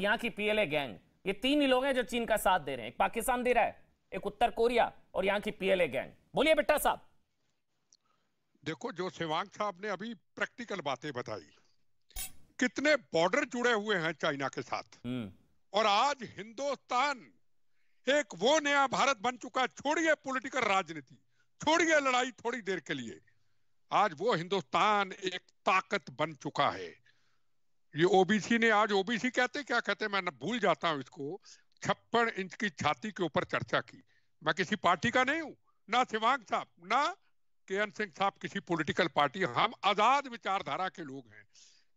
यहाँ की PLA gang, ये तीन ही लोग हैं जो चीन का साथ दे रहे हैं। एक पाकिस्तान दे रहा है, एक उत्तर कोरिया और यहाँ की पीएलए गैंग। बोलिए बिट्टा साहब। देखो जो सेवांग साहब ने अभी प्रैक्टिकल बातें बताई, कितने बॉर्डर जुड़े हुए हैं चाइना के साथ, और आज हिंदुस्तान एक वो नया भारत बन चुका। छोड़िए पॉलिटिकल राजनीति, छोड़िए लड़ाई थोड़ी देर के लिए, आज वो हिंदुस्तान एक ताकत बन चुका है। ये ओबीसी ने, आज ओबीसी कहते क्या कहते मैं भूल जाता हूं इसको, 56 इंच की छाती के ऊपर चर्चा की। मैं किसी पार्टी का नहीं हूं, ना सेवांग साहब ना के एन सिंह साहब किसी पॉलिटिकल पार्टी, हम आजाद विचारधारा के लोग हैं।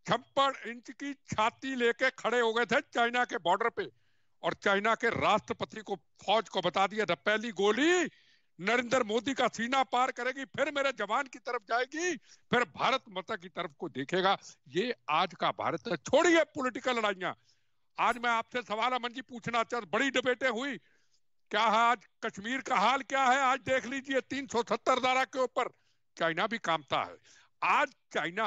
56 इंच की छाती लेके खड़े हो गए थे चाइना के बॉर्डर पे, और चाइना के राष्ट्रपति को, फौज को बता दिया था पहली गोली नरेंद्र मोदी का सीना पार करेगी, फिर मेरे जवान की तरफ जाएगी, फिर भारत माता की तरफ को देखेगा। ये आज का भारत है। छोड़िए पॉलिटिकल लड़ाइयां। आज मैं आपसे सवाल अमन जी पूछना चाहता, बड़ी डिबेटें हुई, क्या है आज कश्मीर का हाल क्या है, आज देख लीजिए 370 धारा के ऊपर चाइना भी कामता है। आज चाइना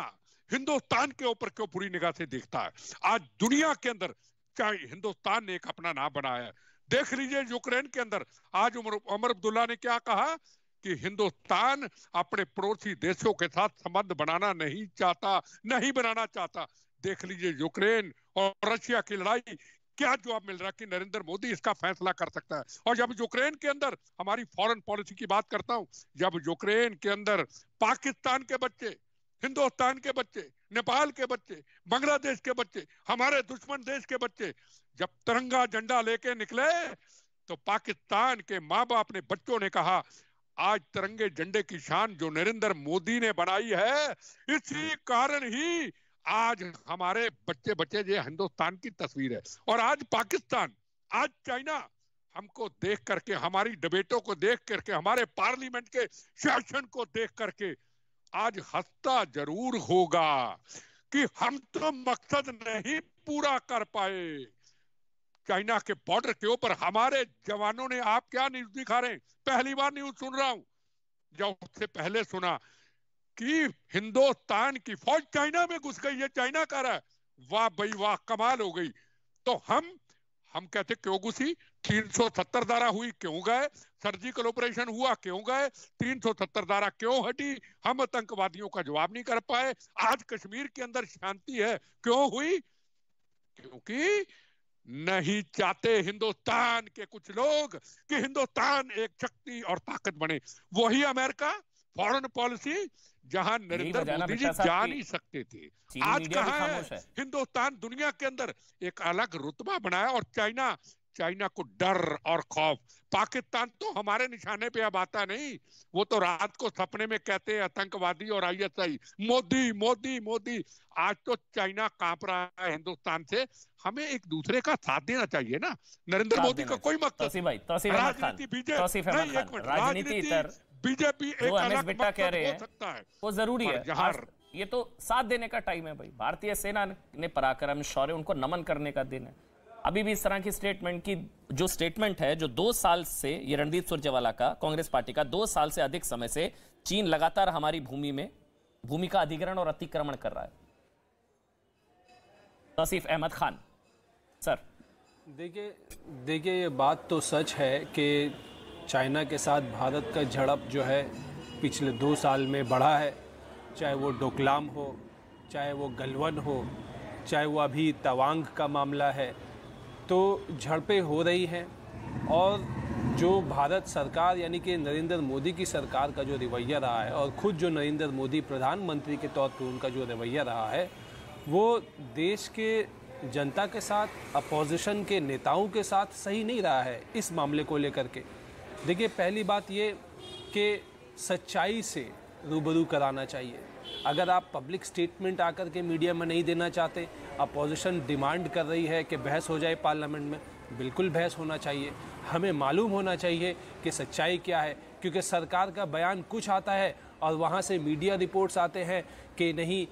हिंदुस्तान के ऊपर क्यों बुरी निगाह से देखता है? आज दुनिया के अंदर हिंदुस्तान ने एक अपना नाम बनाया है। देख लीजिए यूक्रेन के अंदर आज उमर अब्दुल्ला ने क्या कहा कि हिंदुस्तान अपने पड़ोसी देशों के साथ संबंध बनाना नहीं चाहता, नहीं बनाना चाहता। देख लीजिए यूक्रेन और रशिया की लड़ाई, क्या जवाब मिल रहा है कि नरेंद्र मोदी इसका फैसला कर सकता है। और जब यूक्रेन के अंदर, हमारी फॉरेन पॉलिसी की बात करता हूं, जब यूक्रेन के अंदर पाकिस्तान के बच्चे, हिंदुस्तान के बच्चे, नेपाल के बच्चे, बांग्लादेश के बच्चे, हमारे दुश्मन देश के बच्चे जब तिरंगा झंडा लेके निकले तो पाकिस्तान के माँ बाप ने, बच्चों ने कहा आज तिरंगे झंडे की शान जो नरेंद्र मोदी ने बनाई है, इसी कारण ही आज हमारे बच्चे बच्चे, ये हिंदुस्तान की तस्वीर है। और आज पाकिस्तान, आज चाइना हमको देख करके, हमारी डिबेटों को देख करके, हमारे पार्लियामेंट के सेशन को देख करके आज हंसता जरूर होगा कि हम तो मकसद नहीं पूरा कर पाए। चाइना के बॉर्डर के ऊपर हमारे जवानों ने, आप क्या न्यूज दिखा रहे हैं, पहली बार न्यूज सुन रहा हूं, जब उससे पहले सुना कि हिंदुस्तान की फौज चाइना में घुस गई है, चाइना कह रहा है वाह भाई वाह कमाल हो गई। तो हम कहते क्यों घुसी, 370 धारा हुई क्यों गए, सर्जिकल ऑपरेशन हुआ क्यों गए, 370 धारा क्यों हटी, हम आतंकवादियों का जवाब नहीं कर पाए। आज कश्मीर के अंदर शांति है, क्यों हुई, क्योंकि नहीं चाहते हिंदुस्तान के कुछ लोग कि हिंदुस्तान एक शक्ति और ताकत बने। वही अमेरिका फॉरेन पॉलिसी जहां नरेंद्र मोदी जी जा नहीं सकते थे, आज कहां है? हिंदुस्तान दुनिया के अंदर एक अलग रुतबा बनाया। और चाइना को डर और खौफ, पाकिस्तान तो हमारे निशाने पे अब आता नहीं, वो तो रात को सपने में कहते हैं आतंकवादी और आईएसआई, मोदी मोदी मोदी। आज तो चाइना कांप रहा है हिंदुस्तान से। हमें एक दूसरे का साथ देना चाहिए ना। नरेंद्र मोदी का कोई मकसद, बीजेपी एक अलग बिट्टा कह रहे हैं वो जरूरी है। ये तो साथ देने का टाइम है भाई। भारतीय सेना ने पराक्रम, शौर्य, उनको नमन करने का दिन है। अभी भी इस तरह की स्टेटमेंट की, जो स्टेटमेंट है जो 2 साल से, ये रणदीप सुरजेवाला का, कांग्रेस पार्टी का, 2 साल से अधिक समय से चीन लगातार हमारी भूमि में, भूमि का अधिग्रहण और अतिक्रमण कर रहा है। नसीफ अहमद खान सर। देखिए ये बात तो सच है कि चाइना के साथ भारत का झड़प जो है पिछले 2 साल में बढ़ा है, चाहे वो डोकलाम हो, चाहे वो गलवान हो, चाहे वो अभी तवांग का मामला है, तो झड़पें हो रही हैं। और जो भारत सरकार यानी कि नरेंद्र मोदी की सरकार का जो रवैया रहा है, और ख़ुद जो नरेंद्र मोदी प्रधानमंत्री के तौर पर उनका जो रवैया रहा है, वो देश के जनता के साथ, अपोजिशन के नेताओं के साथ सही नहीं रहा है इस मामले को लेकर के। देखिए पहली बात ये कि सच्चाई से रूबरू कराना चाहिए। अगर आप पब्लिक स्टेटमेंट आकर के मीडिया में नहीं देना चाहते, अपोजिशन डिमांड कर रही है कि बहस हो जाए पार्लियामेंट में, बिल्कुल बहस होना चाहिए। हमें मालूम होना चाहिए कि सच्चाई क्या है, क्योंकि सरकार का बयान कुछ आता है और वहाँ से मीडिया रिपोर्ट्स आते हैं कि नहीं,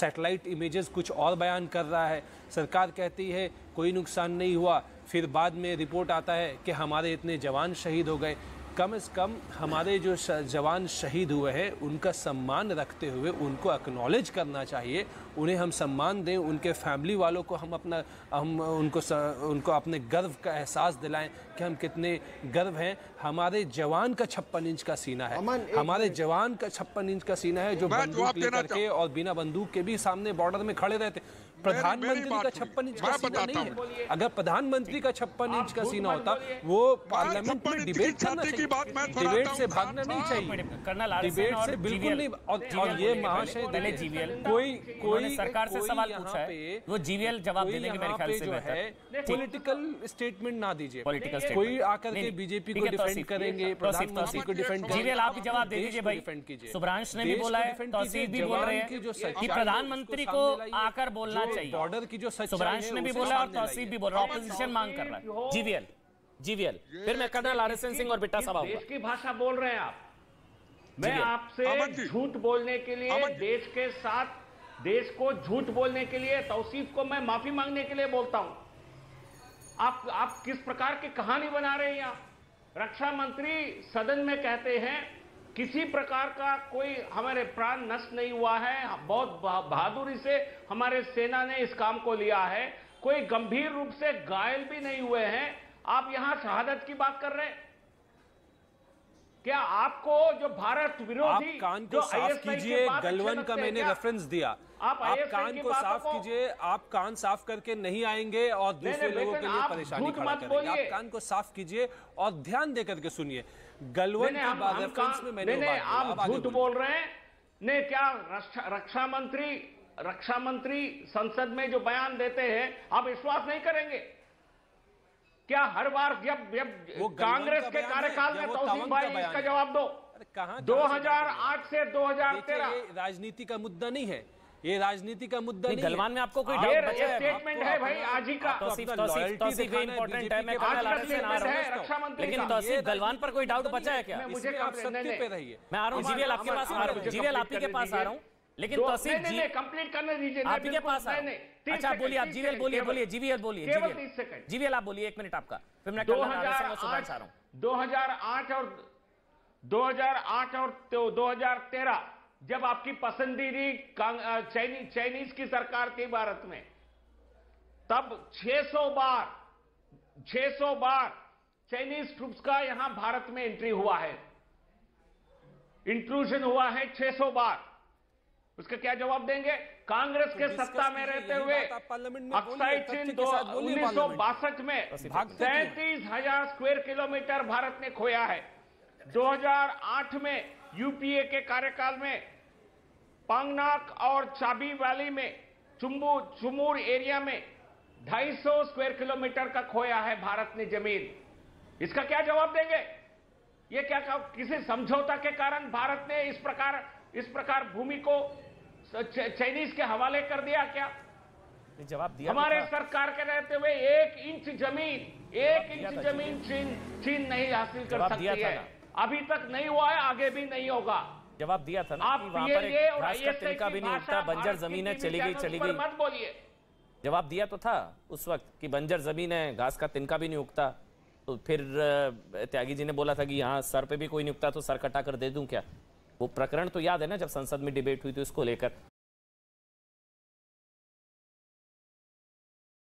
सैटेलाइट इमेजेस कुछ और बयान कर रहा है। सरकार कहती है कोई नुकसान नहीं हुआ, फिर बाद में रिपोर्ट आता है कि हमारे इतने जवान शहीद हो गए। कम से कम हमारे जो जवान शहीद हुए हैं उनका सम्मान रखते हुए उनको एक्नॉलेज करना चाहिए, उन्हें हम सम्मान दें, उनके फैमिली वालों को हम उनको अपने गर्व का एहसास दिलाएं कि हम कितने गर्व हैं। हमारे जवान का 56 इंच का सीना है, हमारे जवान का 56 इंच का सीना है जो बंदूक लेकर के और बिना बंदूक के भी सामने बॉर्डर में खड़े रहते। प्रधानमंत्री का 56 इंच का सीना नहीं है। अगर प्रधानमंत्री का 56 इंच का सीना होता वो पार्लियामेंट में डिबेट करना चाहिए, डिबेट से भागना नहीं चाहिए, डिबेट से बिल्कुल नहीं। और ये महाशय कोई सरकार से सवाल पूछा है वो जीवीएल जवाब देने के मेरे ख्याल से बेहतर पॉलिटिकल स्टेटमेंट ना दीजिए। कोई आकर के बीजेपी को डिफेंड करेंगे, प्रधानमंत्री को डिफेंड करेंगे। जीवीएल आप जवाब दे दीजिए भाई, सुब्रांश ने भी बोला है, तौसीफ भी बोल रहे हैं कि प्रधानमंत्री को आकर बोलना चाहिए। बॉर्डर की जो सुब्रांश ने भी बोला और तौसीफ भी बोल रहा है, ऑपोजिशन मांग कर रहा है। जीवीएल फिर मैं कर्नल आरएसएन सिंह और बिट्टा साहब देश की भाषा बोल रहे हैं आप। मैं आपसे झूठ बोलने के लिए, देश के साथ देश को झूठ बोलने के लिए तौसीफ को मैं माफी मांगने के लिए बोलता हूं। आप किस प्रकार की कहानी बना रहे हैं आप? रक्षा मंत्री सदन में कहते हैं किसी प्रकार का कोई हमारे प्राण नष्ट नहीं हुआ है, बहुत बहादुरी से हमारे सेना ने इस काम को लिया है, कोई गंभीर रूप से घायल भी नहीं हुए हैं। आप यहां शहादत की बात कर रहे हैं। क्या आपको जो भारत विरोधी आप कान को साफ कीजिए, गलवान का मैंने रेफरेंस दिया, आप कान को साफ कीजिए। आप कान साफ करके नहीं आएंगे और दूसरे लोगों के लिए परेशानी खड़ा करेंगे। आप कान को साफ कीजिए और ध्यान देकर के सुनिए। गलवान का रेफरेंस में मैंने आप झूठ बोल रहे हैं ने क्या रक्षा मंत्री संसद में जो बयान देते हैं आप विश्वास नहीं करेंगे क्या? हर बार जब कांग्रेस के कार्यकाल में तौसीफ भाई इसका जवाब दो। 2008 से 2013 राजनीति का मुद्दा नहीं है, ये राजनीति का मुद्दा नहीं। गलवान में आपको कोई स्टेटमेंट है भाई आज ही का? तौसीफ इंपॉर्टेंट है, मैं रक्षा मंत्री, लेकिन तौसीफ गलवान पर कोई डाउट बचा है क्या? मुझे आप सबके पे रहिए। मैं आ रहा हूँ जीवीएल आपके पास, आ रहा हूँ जीवीएल आपके पास आ रहा हूँ, लेकिन तौसीफ जी कंप्लीट करने दीजिए, आप के पास आए। अच्छा बोलिए आप, जीवीएल बोलिए, जीवीएल बोलिए, जीवीएल आप बोलिए, 1 मिनट आपका। 2008 और 2013 जब आपकी पसंदीदी चाइनीज की सरकार थी भारत में, तब 600 बार चाइनीज ट्रूप्स का यहां भारत में एंट्री हुआ है, इंट्रूजन हुआ है 600 बार। उसका क्या जवाब देंगे? कांग्रेस के सत्ता में रहते हुए अक्साइचिन 1962 में 37,000 स्क्वायर किलोमीटर भारत ने खोया है। 2008 में यूपीए के कार्यकाल में पांगनाक और चाबी वैली में चुमूर एरिया में 250 स्क्वायर किलोमीटर का खोया है भारत ने जमीन। इसका क्या जवाब देंगे? ये क्या किसी समझौता के कारण भारत ने इस प्रकार भूमि को चाइनीज के हवाले कर दिया? क्या जवाब दिया? हमारे सरकार के रहते हुए एक इंच जमीन चीन नहीं हासिल कर सकती है। अभी तक नहीं हुआ है, आगे भी नहीं होगा। जवाब दिया था ना, आप वहां पर एक घास का तिनका भी नहीं उठता, बंजर जमीन है, चली गई। मत बोलिए, जवाब दिया तो था उस वक्त कि बंजर जमीन है, घास का तिनका भी नहीं उगता। तो फिर त्यागी जी ने बोला था कि यहाँ सर पे भी कोई नहीं उगता तो सर कटा कर दे दूं क्या? वो प्रकरण तो याद है ना, जब संसद में डिबेट हुई तो इसको लेकर